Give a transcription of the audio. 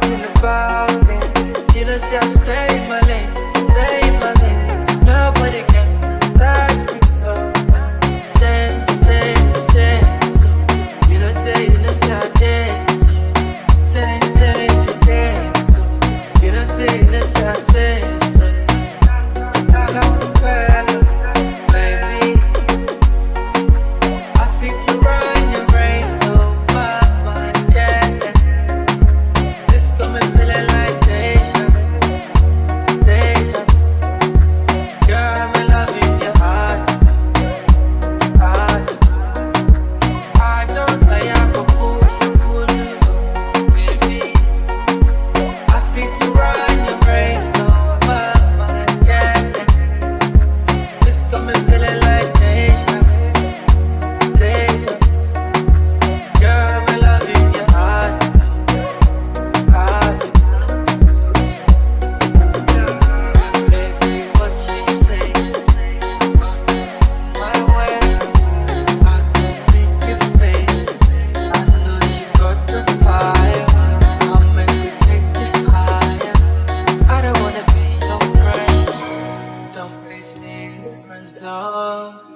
talking about it. Till I say I stay in my lane, stay in my lane. Nobody can back me so. Say so. Till I say I dance. Say I dance so. Till I say so. I got to spell, baby. I feel to run your race. Don't raise me in different zone.